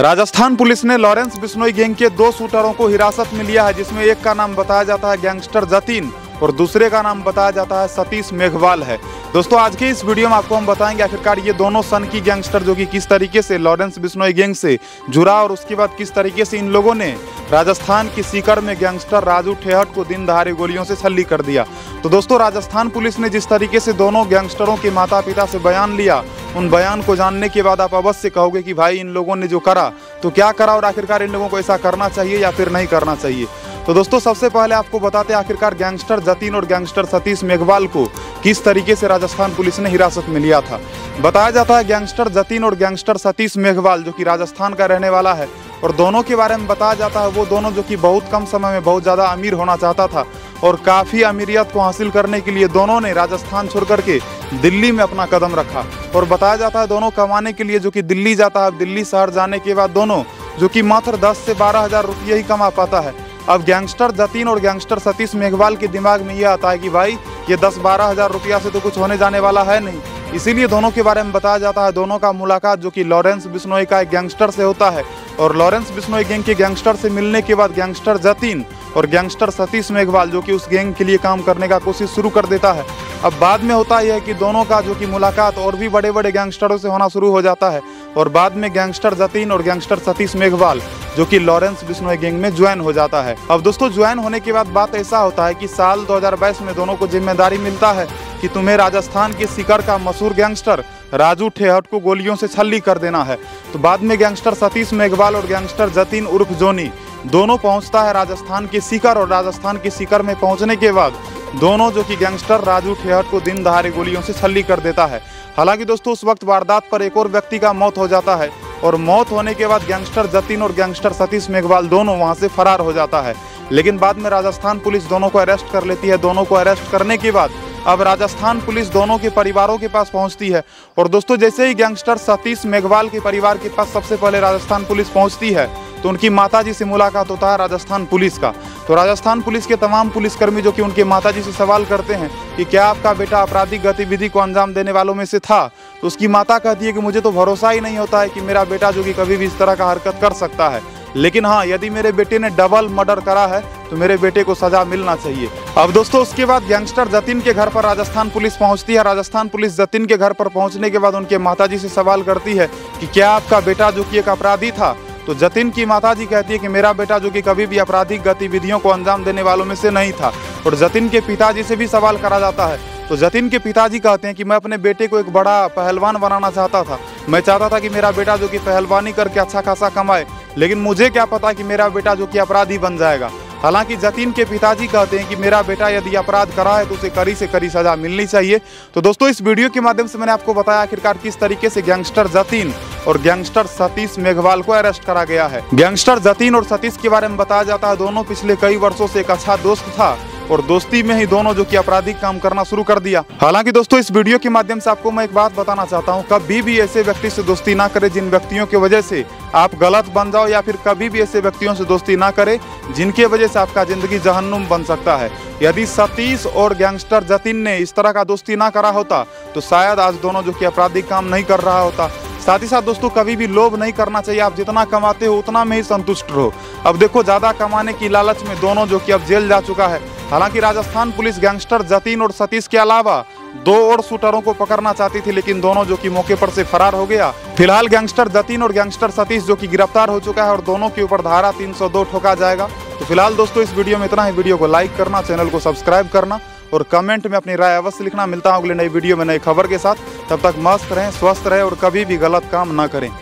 Rajasthan police ने Lawrence Bishnoi gang के दो शूटरों को हिरासत में लिया है, जिसमें एक का नाम बताया जाता है गैंगस्टर जतिन और दूसरे का नाम बताया जाता है सतीश मेघवाल है। दोस्तों, आज के इस वीडियो में आपको हम बताएंगे आखिरकार ये दोनों सन की गैंगस्टर जो कि किस तरीके से लॉरेंस बिश्नोई गैंग से जुड़ा और उसके बाद किस तरीके से इन लोगों ने राजस्थान के सीकर में गैंगस्टर राजू ठेहट को दिन दहाड़े गोलियों से छल्ली कर दिया। तो दोस्तों, राजस्थान पुलिस ने जिस तरीके से दोनों गैंगस्टरों के माता पिता से बयान लिया, उन बयान को जानने के बाद आप अवश्य कहोगे कि भाई इन लोगों ने जो करा तो क्या करा और आखिरकार इन लोगों को ऐसा करना चाहिए या फिर नहीं करना चाहिए। तो दोस्तों, सबसे पहले आपको बताते हैं आखिरकार गैंगस्टर जतिन और गैंगस्टर सतीश मेघवाल को किस तरीके से राजस्थान पुलिस ने हिरासत में लिया था। बताया जाता है गैंगस्टर जतिन और गैंगस्टर सतीश मेघवाल जो कि राजस्थान का रहने वाला है और दोनों के बारे में बताया जाता है वो दोनों जो कि बहुत कम समय में बहुत ज़्यादा अमीर होना चाहता था और काफ़ी अमीरियत को हासिल करने के लिए दोनों ने राजस्थान छोड़कर के दिल्ली में अपना कदम रखा और बताया जाता है दोनों कमाने के लिए जो कि दिल्ली जाता है। दिल्ली शहर जाने के बाद दोनों जो कि मात्र 10 से 12 हज़ार रुपये ही कमा पाता है। अब गैंगस्टर जतिन और गैंगस्टर सतीश मेघवाल के दिमाग में ये आता है कि भाई ये 10-12 हज़ार रुपया से तो कुछ होने जाने वाला है नहीं, इसीलिए दोनों के बारे में बताया जाता है दोनों का मुलाकात जो कि लॉरेंस बिश्नोई का एक गैंगस्टर से होता है और लॉरेंस बिश्नोई गैंग के गैंगस्टर से मिलने के बाद गैंगस्टर जतिन और गैंगस्टर सतीश मेघवाल जो कि उस गैंग के लिए काम करने का कोशिश शुरू कर देता है। अब बाद में होता यह है कि दोनों का जो कि मुलाकात और भी बड़े बड़े गैंगस्टरों से होना शुरू हो जाता है और बाद में गैंगस्टर जतिन और गैंगस्टर सतीश मेघवाल जो कि लॉरेंस बिश्नोई गैंग में ज्वाइन हो जाता है। अब दोस्तों, ज्वाइन होने के बाद बात ऐसा होता है कि साल 2022 में दोनों को जिम्मेदारी मिलता है कि तुम्हें राजस्थान के सीकर का मशहूर गैंगस्टर राजू ठेहट को गोलियों से छल्ली कर देना है। तो बाद में गैंगस्टर सतीश मेघवाल और गैंगस्टर जतिन उर्फ जोनी दोनों पहुंचता है राजस्थान के सीकर और राजस्थान के सीकर में पहुंचने के बाद दोनों जो कि गैंगस्टर राजू ठेहट को दिन दहाड़े गोलियों से छल्ली कर देता है। हालांकि दोस्तों, उस वक्त वारदात पर एक और व्यक्ति का मौत हो जाता है और मौत होने के बाद गैंगस्टर जतिन और गैंगस्टर सतीश मेघवाल दोनों वहां से फरार हो जाता है। लेकिन बाद में राजस्थान पुलिस दोनों को अरेस्ट कर लेती है। दोनों को अरेस्ट करने के बाद अब राजस्थान पुलिस दोनों के परिवारों के पास पहुंचती है और दोस्तों, जैसे ही गैंगस्टर सतीश मेघवाल के परिवार के पास सबसे पहले राजस्थान पुलिस पहुंचती है तो उनकी माताजी से मुलाकात होता है राजस्थान पुलिस का। तो राजस्थान पुलिस के तमाम पुलिसकर्मी जो कि उनके माताजी से सवाल करते हैं कि क्या आपका बेटा आपराधिक गतिविधि को अंजाम देने वालों में से था। तो उसकी माता कहती है कि मुझे तो भरोसा ही नहीं होता है कि मेरा बेटा जो कि कभी भी इस तरह का हरकत कर सकता है, लेकिन हाँ, यदि मेरे बेटे ने डबल मर्डर करा है तो मेरे बेटे को सजा मिलना चाहिए। अब दोस्तों, उसके बाद गैंगस्टर जतिन के घर पर राजस्थान पुलिस पहुंचती है। राजस्थान पुलिस जतिन के घर पर पहुंचने के बाद उनके माताजी से सवाल करती है कि क्या आपका बेटा जो कि एक अपराधी था। तो जतिन की माताजी कहती है कि मेरा बेटा जो कि कभी भी आपराधिक गतिविधियों को अंजाम देने वालों में से नहीं था। और जतिन के पिताजी से भी सवाल करा जाता है तो जतिन के पिताजी कहते हैं कि मैं अपने बेटे को एक बड़ा पहलवान बनाना चाहता था, मैं चाहता था कि मेरा बेटा जो कि पहलवानी करके अच्छा खासा कमाए, लेकिन मुझे क्या पता कि मेरा बेटा जो कि अपराधी बन जाएगा। हालांकि जतिन के पिताजी कहते हैं कि मेरा बेटा यदि अपराध करा है तो उसे कड़ी से कड़ी सजा मिलनी चाहिए। तो दोस्तों, इस वीडियो के माध्यम से मैंने आपको बताया आखिरकार किस तरीके से गैंगस्टर जतिन और गैंगस्टर सतीश मेघवाल को अरेस्ट करा गया है। गैंगस्टर जतिन और सतीश के बारे में बताया जाता है दोनों पिछले कई वर्षों से एक अच्छा दोस्त था और दोस्ती में ही दोनों जो कि आपराधिक काम करना शुरू कर दिया। हालांकि दोस्तों, इस वीडियो के माध्यम से आपको मैं एक बात बताना चाहता हूं, कभी भी ऐसे व्यक्ति से दोस्ती ना करें जिन व्यक्तियों की वजह से आप गलत बन जाओ या फिर कभी भी ऐसे व्यक्तियों से दोस्ती ना करें जिनके वजह से आपका जिंदगी जहन्नुम बन सकता है। यदि सतीश और गैंगस्टर जतिन ने इस तरह का दोस्ती ना करा होता तो शायद आज दोनों जो कि आपराधिक काम नहीं कर रहा होता। साथ ही साथ दोस्तों, कभी भी लोभ नहीं करना चाहिए, आप जितना कमाते हो उतना में ही संतुष्ट रहो। अब देखो, ज़्यादा कमाने की लालच में दोनों जो कि अब जेल जा चुका है। हालांकि राजस्थान पुलिस गैंगस्टर जतिन और सतीश के अलावा दो और शूटरों को पकड़ना चाहती थी, लेकिन दोनों जो कि मौके पर से फरार हो गया। फिलहाल गैंगस्टर जतिन और गैंगस्टर सतीश जो कि गिरफ्तार हो चुका है और दोनों के ऊपर धारा 302 ठोका जाएगा। तो फिलहाल दोस्तों, इस वीडियो में इतना ही। वीडियो को लाइक करना, चैनल को सब्सक्राइब करना और कमेंट में अपनी राय अवश्य लिखना। मिलता हूं अगले नई वीडियो में नई खबर के साथ। तब तक मस्त रहें, स्वस्थ रहें और कभी भी गलत काम ना करें।